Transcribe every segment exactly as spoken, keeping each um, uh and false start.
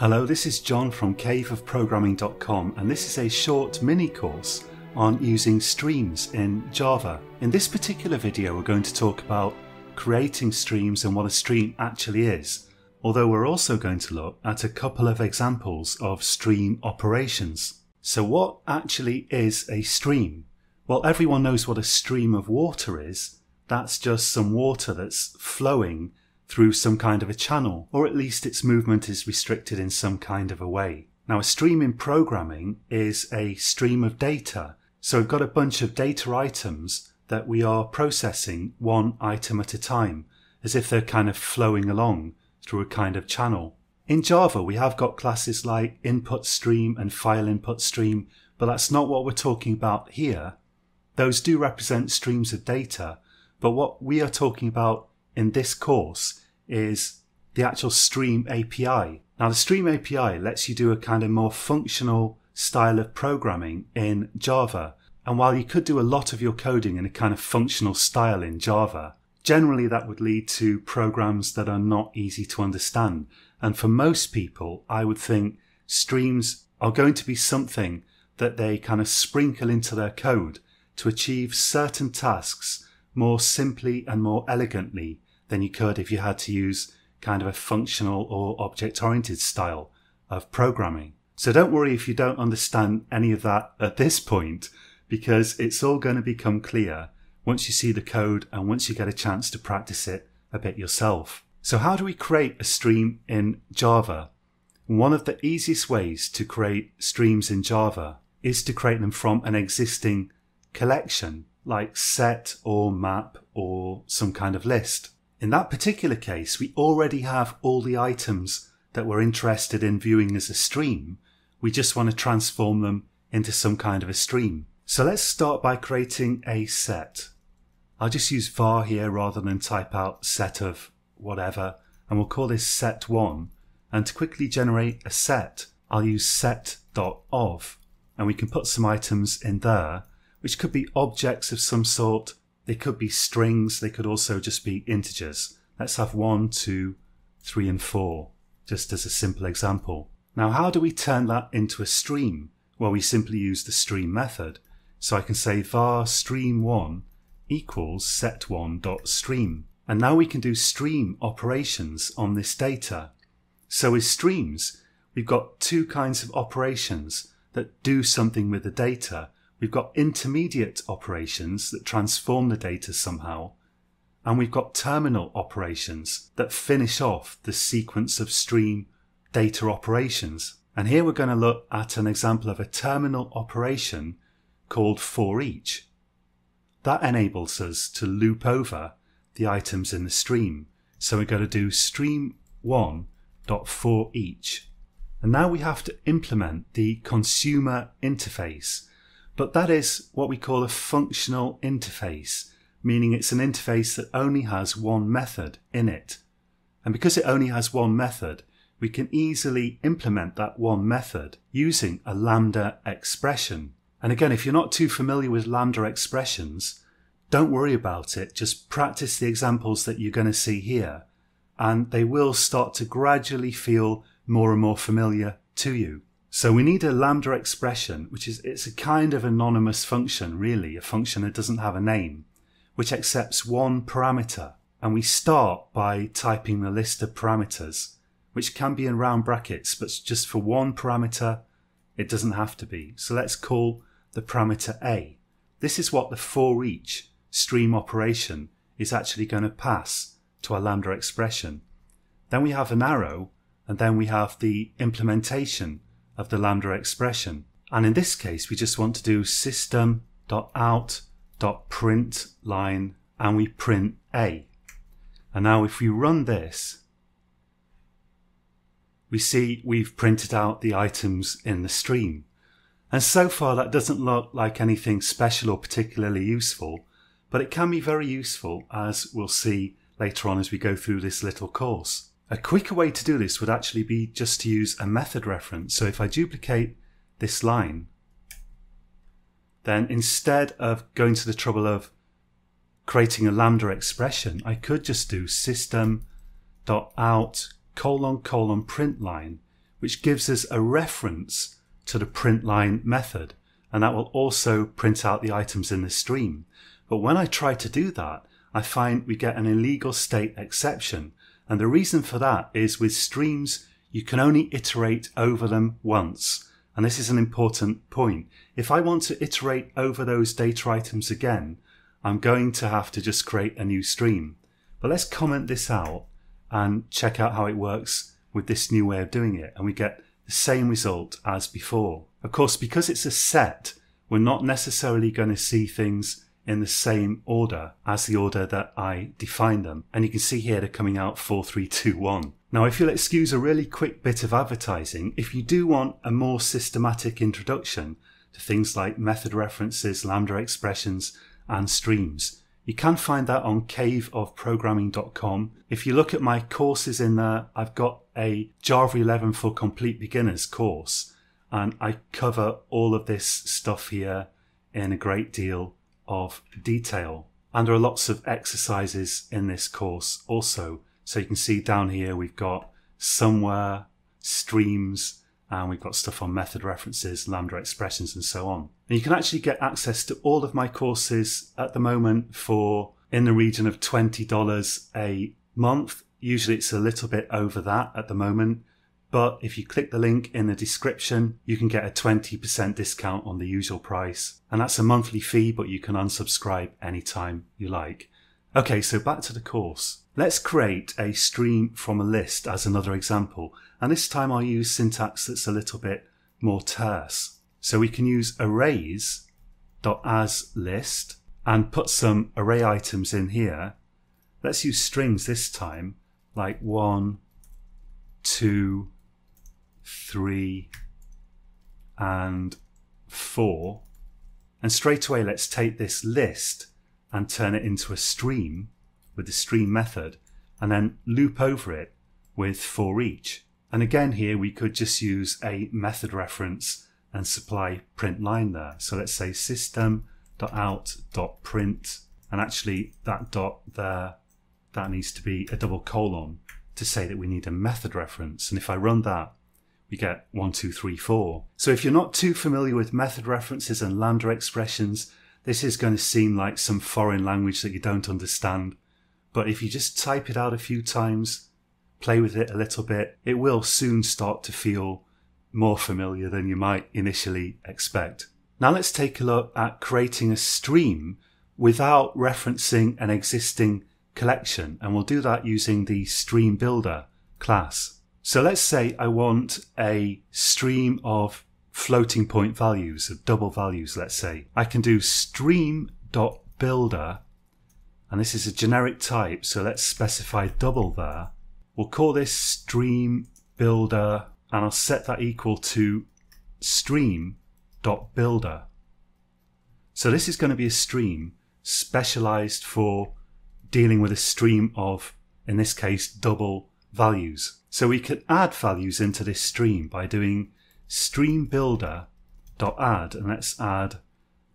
Hello, this is John from cave of programming dot com, and this is a short mini course on using streams in Java. In this particular video, we're going to talk about creating streams and what a stream actually is, although we're also going to look at a couple of examples of stream operations. So what actually is a stream? Well, everyone knows what a stream of water is. That's just some water that's flowing through some kind of a channel, or at least its movement is restricted in some kind of a way. Now, a stream in programming is a stream of data. So we've got a bunch of data items that we are processing one item at a time, as if they're kind of flowing along through a kind of channel. In Java, we have got classes like IntStream and FileInputStream, but that's not what we're talking about here. Those do represent streams of data, but what we are talking about in this course is the actual Stream A P I. Now, the Stream A P I lets you do a kind of more functional style of programming in Java. And while you could do a lot of your coding in a kind of functional style in Java, generally that would lead to programs that are not easy to understand. And for most people, I would think streams are going to be something that they kind of sprinkle into their code to achieve certain tasks more simply and more elegantly than you could if you had to use kind of a functional or object-oriented style of programming. So don't worry if you don't understand any of that at this point, because it's all going to become clear once you see the code and once you get a chance to practice it a bit yourself. So how do we create a stream in Java? One of the easiest ways to create streams in Java is to create them from an existing collection, like set or map or some kind of list. In that particular case, we already have all the items that we're interested in viewing as a stream. We just want to transform them into some kind of a stream. So let's start by creating a set. I'll just use var here rather than type out set of whatever, and we'll call this set one. And to quickly generate a set, I'll use set.of, and we can put some items in there, which could be objects of some sort. They could be strings. They could also just be integers. Let's have one, two, three, and four, just as a simple example. Now, how do we turn that into a stream? Well, we simply use the stream method. So I can say var stream one equals set one dot stream. And now we can do stream operations on this data. So with streams, we've got two kinds of operations that do something with the data. We've got intermediate operations that transform the data somehow, and we've got terminal operations that finish off the sequence of stream data operations. And here we're going to look at an example of a terminal operation called for each. That enables us to loop over the items in the stream. So we're going to do stream one dot for each. And now we have to implement the consumer interface. But that is what we call a functional interface, meaning it's an interface that only has one method in it. And because it only has one method, we can easily implement that one method using a lambda expression. And again, if you're not too familiar with lambda expressions, don't worry about it. Just practice the examples that you're going to see here, and they will start to gradually feel more and more familiar to you. So we need a lambda expression, which is it's a kind of anonymous function, really, a function that doesn't have a name, which accepts one parameter. And we start by typing the list of parameters, which can be in round brackets, but just for one parameter, it doesn't have to be. So let's call the parameter A. This is what the for each stream operation is actually going to pass to our lambda expression. Then we have an arrow, and then we have the implementation of the lambda expression. And in this case, we just want to do system dot out dot print line, and we print A. And now if we run this, we see we've printed out the items in the stream. And so far that doesn't look like anything special or particularly useful, but it can be very useful, as we'll see later on as we go through this little course. A quicker way to do this would actually be just to use a method reference. So if I duplicate this line, then instead of going to the trouble of creating a lambda expression, I could just do system dot out colon colon print line, which gives us a reference to the printLine method, and that will also print out the items in the stream. But when I try to do that, I find we get an illegal state exception. And the reason for that is with streams, you can only iterate over them once. And this is an important point. If I want to iterate over those data items again, I'm going to have to just create a new stream. But let's comment this out and check out how it works with this new way of doing it. And we get the same result as before. Of course, because it's a set, we're not necessarily going to see things in the same order as the order that I define them. And you can see here they're coming out four, three, two, one. Now, if you'll excuse a really quick bit of advertising, if you do want a more systematic introduction to things like method references, lambda expressions, and streams, you can find that on cave of programming dot com. If you look at my courses in there, I've got a Java eleven for complete beginners course, and I cover all of this stuff here in a great deal of detail. And there are lots of exercises in this course also. So you can see down here, we've got somewhere, streams, and we've got stuff on method references, lambda expressions, and so on. And you can actually get access to all of my courses at the moment for in the region of twenty dollars a month. Usually it's a little bit over that at the moment. But if you click the link in the description, you can get a twenty percent discount on the usual price. And that's a monthly fee, but you can unsubscribe anytime you like. Okay, so back to the course. Let's create a stream from a list as another example. And this time I'll use syntax that's a little bit more terse. So we can use arrays.asList and put some array items in here. Let's use strings this time, like one, two, three, and four. And straight away, let's take this list and turn it into a stream with the stream method, and then loop over it with for each. And again, here we could just use a method reference and supply print line there. So let's say system.out.print, and actually that dot there, that needs to be a double colon to say that we need a method reference. And if I run that, we get one, two, three, four. So if you're not too familiar with method references and lambda expressions, this is going to seem like some foreign language that you don't understand. But if you just type it out a few times, play with it a little bit, it will soon start to feel more familiar than you might initially expect. Now let's take a look at creating a stream without referencing an existing collection. And we'll do that using the StreamBuilder class. So let's say I want a stream of floating point values, of double values, let's say. I can do stream.builder, and this is a generic type, so let's specify double there. We'll call this stream builder, and I'll set that equal to stream.builder. So this is going to be a stream specialized for dealing with a stream of, in this case, double values. So we can add values into this stream by doing stream builder dot add, and let's add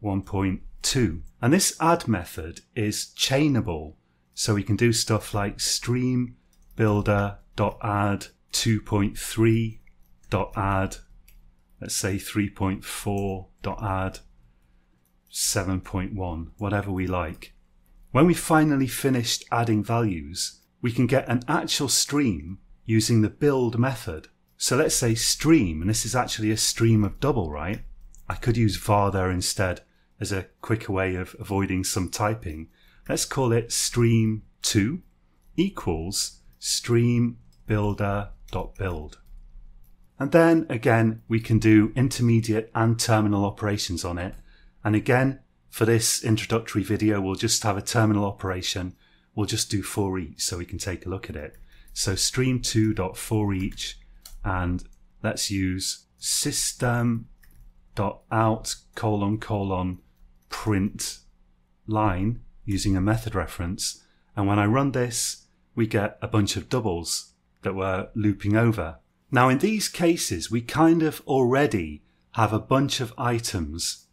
one point two. And this add method is chainable, so we can do stuff like stream builder dot add two point three dot add, let's say three point four dot add seven point one, whatever we like. When we finally finished adding values, we can get an actual stream using the build method. So let's say stream, and this is actually a stream of double, right? I could use var there instead as a quicker way of avoiding some typing. Let's call it stream two equals stream builder dot build. And then again, we can do intermediate and terminal operations on it. And again, for this introductory video, we'll just have a terminal operation. We'll just do for each so we can take a look at it. So stream two dot for each. And let's use system.out colon colon print line using a method reference. And when I run this, we get a bunch of doubles that we're looping over. Now in these cases, we kind of already have a bunch of items.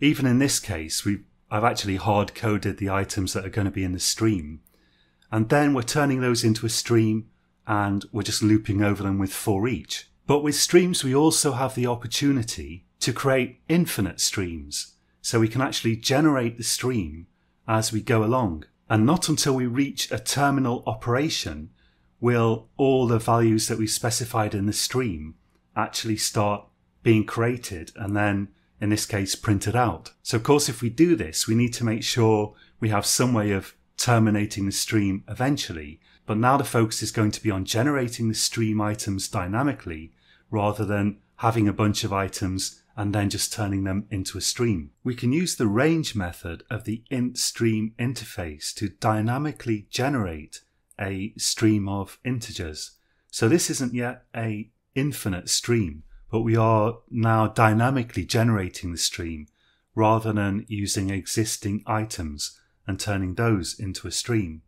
Even in this case, we've, I've actually hard coded the items that are going to be in the stream. And then we're turning those into a stream, and we're just looping over them with for each. But with streams, we also have the opportunity to create infinite streams. So we can actually generate the stream as we go along. And not until we reach a terminal operation will all the values that we specified in the stream actually start being created and then, in this case, printed out. So of course, if we do this, we need to make sure we have some way of terminating the stream eventually. But now the focus is going to be on generating the stream items dynamically rather than having a bunch of items and then just turning them into a stream. We can use the range method of the IntStream interface to dynamically generate a stream of integers. So this isn't yet an infinite stream, but we are now dynamically generating the stream rather than using existing items and turning those into a stream.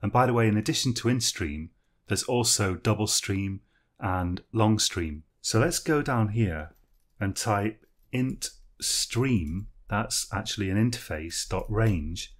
And by the way, in addition to IntStream, there's also DoubleStream and LongStream. So let's go down here and type IntStream, that's actually an interface, dot range,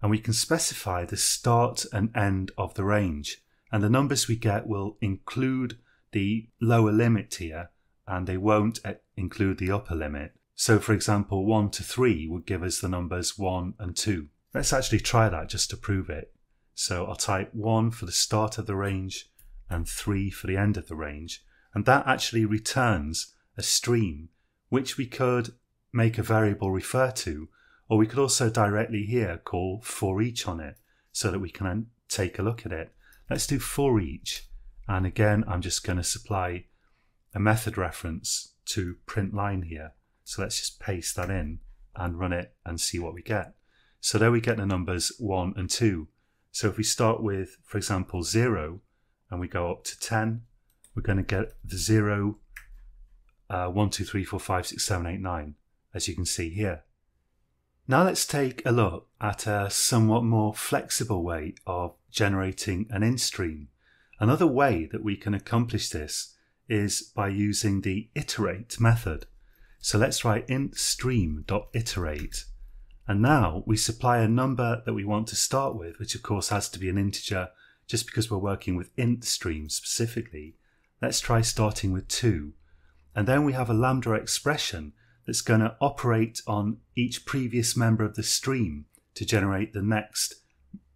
and we can specify the start and end of the range. And the numbers we get will include the lower limit here, and they won't include the upper limit. So for example, one to three would give us the numbers one and two. Let's actually try that just to prove it. So I'll type one for the start of the range and three for the end of the range. And that actually returns a stream, which we could make a variable refer to, or we could also directly here call for each on it so that we can take a look at it. Let's do for each. And again, I'm just going to supply a method reference to print line here. So let's just paste that in and run it and see what we get. So there we get the numbers one and two. So if we start with, for example, zero, and we go up to ten, we're going to get the zero, uh, one, two, three, four, five, six, seven, eight, nine, as you can see here. Now let's take a look at a somewhat more flexible way of generating an IntStream. Another way that we can accomplish this is by using the iterate method. So let's write IntStream.iterate. And now we supply a number that we want to start with, which of course has to be an integer just because we're working with IntStream specifically. Let's try starting with two. And then we have a lambda expression that's going to operate on each previous member of the stream to generate the next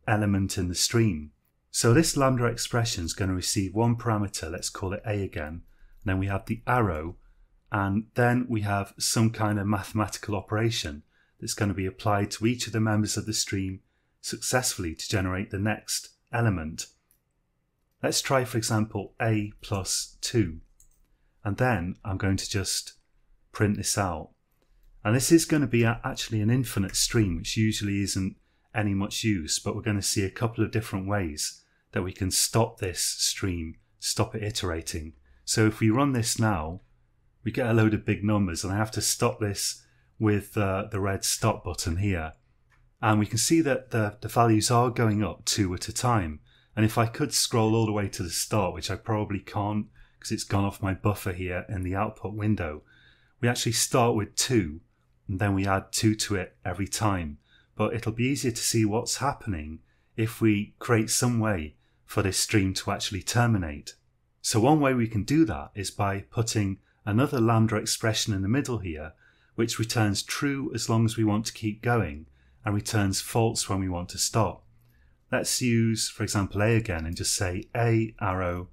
element in the stream. So this lambda expression is going to receive one parameter, let's call it a again. And then we have the arrow, and then we have some kind of mathematical operation that's going to be applied to each of the members of the stream successfully to generate the next element. Let's try, for example, a plus two. And then I'm going to just print this out. And this is going to be actually an infinite stream, which usually isn't any much use, but we're going to see a couple of different ways that we can stop this stream, stop it iterating. So if we run this now, we get a load of big numbers, and I have to stop this with uh, the red stop button here. And we can see that the, the values are going up two at a time. And if I could scroll all the way to the start, which I probably can't because it's gone off my buffer here in the output window, we actually start with two and then we add two to it every time. But it'll be easier to see what's happening if we create some way for this stream to actually terminate. So one way we can do that is by putting another lambda expression in the middle here, which returns true as long as we want to keep going and returns false when we want to stop. Let's use, for example, a again and just say a arrow,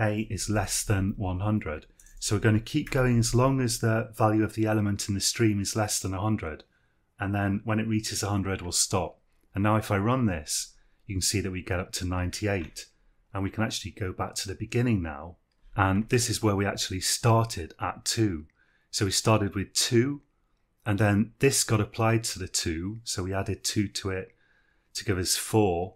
a is less than one hundred. So we're going to keep going as long as the value of the element in the stream is less than one hundred. And then when it reaches one hundred, we'll stop. And now if I run this, you can see that we get up to ninety-eight. And we can actually go back to the beginning now. And this is where we actually started at two. So we started with two, and then this got applied to the two. So we added two to it to give us four,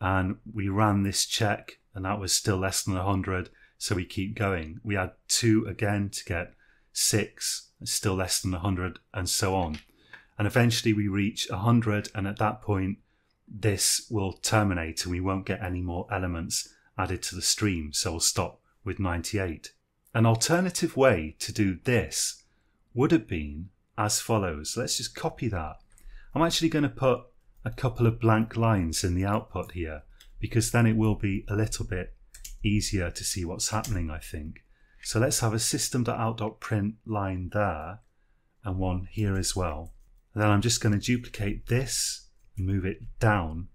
and we ran this check, and that was still less than one hundred. So we keep going. We add two again to get six, still less than one hundred, and so on. And eventually we reach one hundred, and at that point, this will terminate, and we won't get any more elements added to the stream. So we'll stop with ninety-eight. An alternative way to do this would have been as follows. Let's just copy that. I'm actually going to put a couple of blank lines in the output here because then it will be a little bit easier to see what's happening, I think. So let's have a system.out.print line there and one here as well. And then I'm just going to duplicate this and move it down.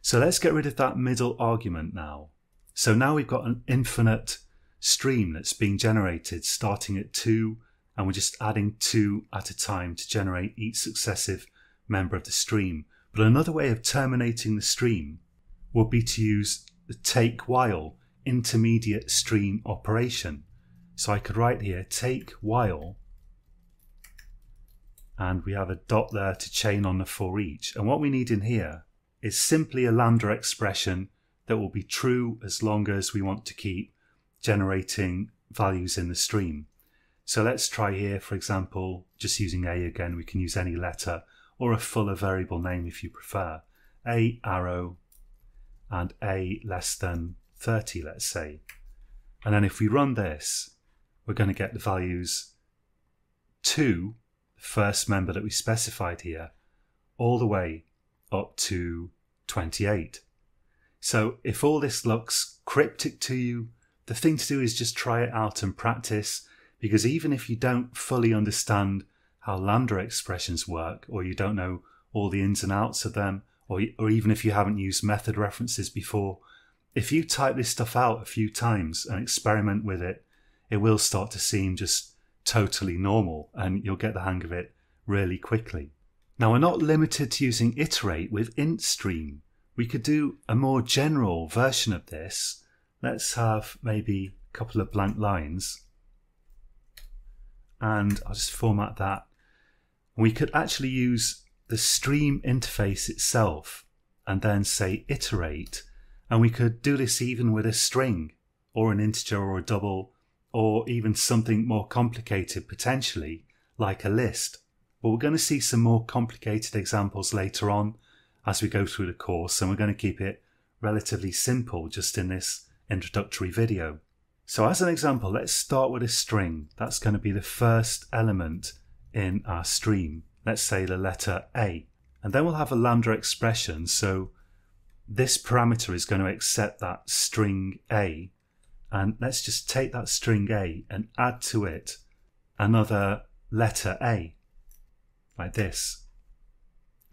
So let's get rid of that middle argument now. So now we've got an infinite stream that's being generated starting at two, and we're just adding two at a time to generate each successive member of the stream. But another way of terminating the stream would be to use the take while intermediate stream operation. So I could write here take while, and we have a dot there to chain on the for each. And what we need in here is simply a lambda expression that will be true as long as we want to keep generating values in the stream. So let's try here, for example, just using A again. We can use any letter or a fuller variable name if you prefer. A arrow and A less than thirty, let's say. And then if we run this, we're going to get the values to the first member that we specified here, all the way up to twenty-eight. So if all this looks cryptic to you, the thing to do is just try it out and practice, because even if you don't fully understand how lambda expressions work, or you don't know all the ins and outs of them, or, or even if you haven't used method references before, if you type this stuff out a few times and experiment with it, it will start to seem just totally normal and you'll get the hang of it really quickly. Now, we're not limited to using iterate with IntStream. We could do a more general version of this. Let's have maybe a couple of blank lines, and I'll just format that. We could actually use the stream interface itself and then say iterate, and we could do this even with a string or an integer or a double or even something more complicated potentially like a list. But we're going to see some more complicated examples later on as we go through the course, and we're going to keep it relatively simple just in this introductory video. So as an example, let's start with a string. That's going to be the first element in our stream. Let's say the letter A. And then we'll have a lambda expression. So this parameter is going to accept that string A. And let's just take that string A and add to it another letter A, like this.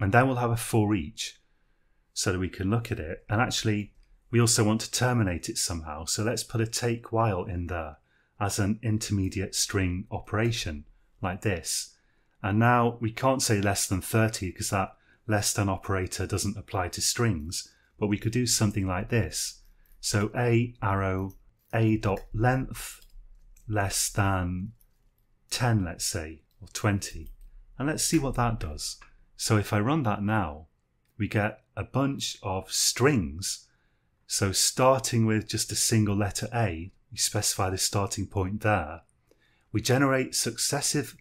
And then we'll have a for each, so that we can look at it. And actually, we also want to terminate it somehow. So let's put a take while in there as an intermediate string operation, like this. And now we can't say less than thirty because that less than operator doesn't apply to strings, but we could do something like this. So A arrow, A dot length, less than ten, let's say, or twenty. And let's see what that does. So if I run that now, we get a bunch of strings. So starting with just a single letter A, we specify the starting point there. We generate successive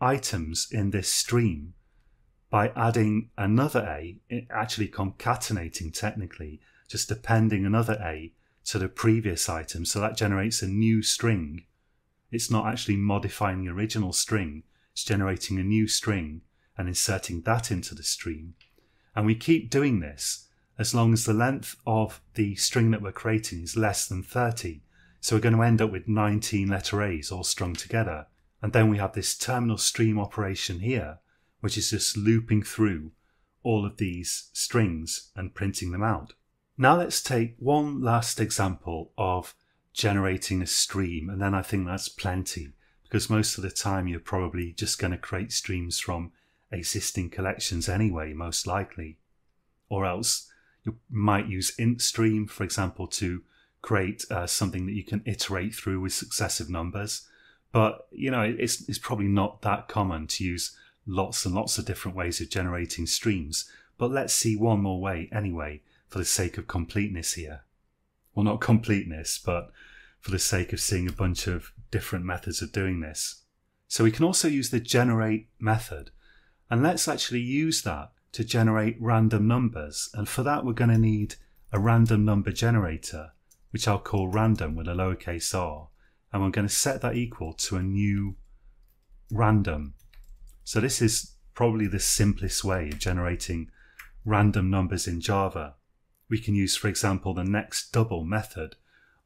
items in this stream by adding another A, actually concatenating technically, just appending another A to the previous item. So that generates a new string. It's not actually modifying the original string. It's generating a new string and inserting that into the stream. And we keep doing this as long as the length of the string that we're creating is less than thirty. So we're going to end up with nineteen letter A's all strung together. And then we have this terminal stream operation here, which is just looping through all of these strings and printing them out. Now let's take one last example of generating a stream. And then I think that's plenty, because most of the time you're probably just going to create streams from existing collections anyway, most likely, or else you might use IntStream, for example, to create uh, something that you can iterate through with successive numbers. But you know, it's, it's probably not that common to use lots and lots of different ways of generating streams. But let's see one more way anyway, for the sake of completeness here. Well, not completeness, but for the sake of seeing a bunch of different methods of doing this. So we can also use the generate method. And let's actually use that to generate random numbers. And for that, we're going to need a random number generator, which I'll call random with a lowercase r. And we're going to set that equal to a new random. So this is probably the simplest way of generating random numbers in Java. We can use, for example, the next double method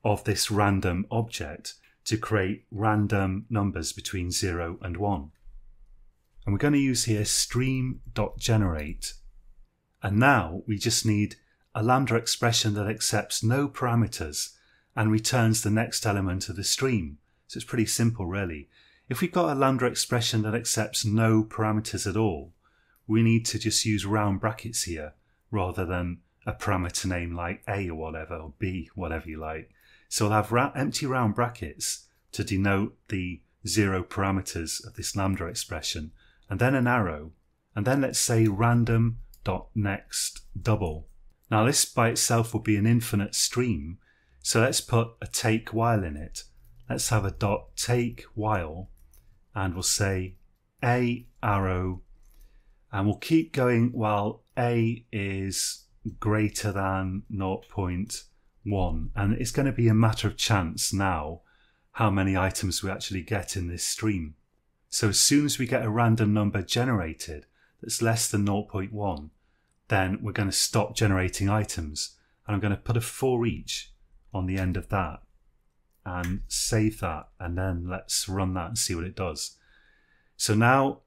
of this random object to create random numbers between zero and one. And we're going to use here stream.generate. And now we just need a lambda expression that accepts no parameters and returns the next element of the stream. So it's pretty simple, really. If we've got a lambda expression that accepts no parameters at all, we need to just use round brackets here rather than a parameter name like A or whatever, or B, whatever you like. So we'll have ra- empty round brackets to denote the zero parameters of this lambda expression, and then an arrow, and then let's say random.next double. Now this by itself will be an infinite stream, so let's put a take while in it. Let's have a dot take while, and we'll say A arrow, and we'll keep going while A is greater than zero point one, and it's going to be a matter of chance now how many items we actually get in this stream. So as soon as we get a random number generated that's less than zero point one, then we're going to stop generating items, and I'm going to put a for each on the end of that and save that, and then let's run that and see what it does. So now,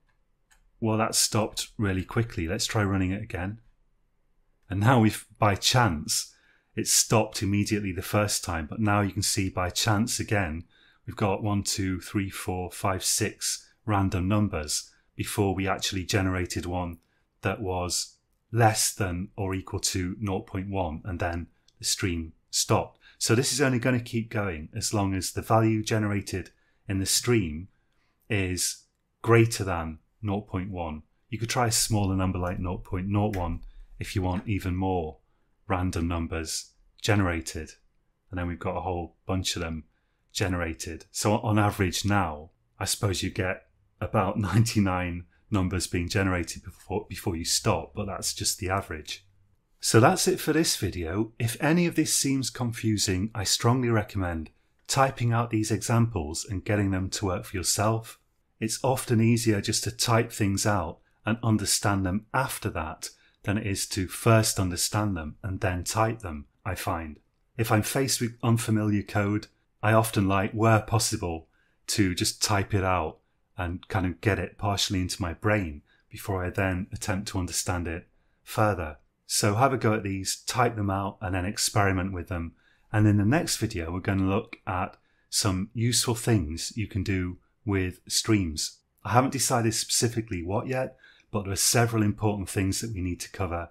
well, that stopped really quickly. Let's try running it again. And now we've, by chance, it stopped immediately the first time, but now you can see by chance again, we've got one, two, three, four, five, six random numbers before we actually generated one that was less than or equal to zero point one, and then the stream stopped. So this is only going to keep going as long as the value generated in the stream is greater than zero point one. You could try a smaller number like zero point zero one if you want even more random numbers generated, and then we've got a whole bunch of them generated. So on average now, I suppose you get about ninety-nine numbers being generated before, before you stop, but that's just the average. So that's it for this video. If any of this seems confusing, I strongly recommend typing out these examples and getting them to work for yourself. It's often easier just to type things out and understand them after that than it is to first understand them and then type them, I find. If I'm faced with unfamiliar code, I often like, where possible, to just type it out and kind of get it partially into my brain before I then attempt to understand it further. So have a go at these, type them out, and then experiment with them. And in the next video, we're going to look at some useful things you can do with streams. I haven't decided specifically what yet, but there are several important things that we need to cover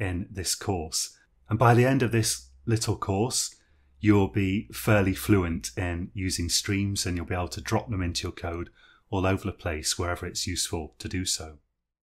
in this course. And by the end of this little course, you'll be fairly fluent in using streams, and you'll be able to drop them into your code all over the place wherever it's useful to do so.